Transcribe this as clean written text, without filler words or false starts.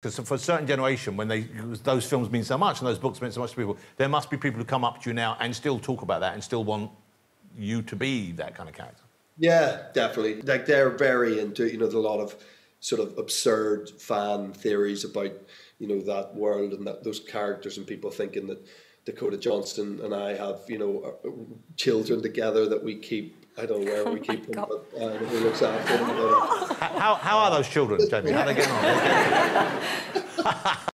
Because for a certain generation, when those films mean so much and those books mean so much to people, there must be people who come up to you now and still talk about that and still want you to be that kind of character. Yeah, definitely. Like, they're very into, you know, there's a lot of sort of absurd fan theories about, you know, that world and that, those characters, and people thinking that Dakota Johnson and I have, you know, children together that we keep. I don't know where we keep them, but who looks after them. How are those children, Jamie? How are they getting on?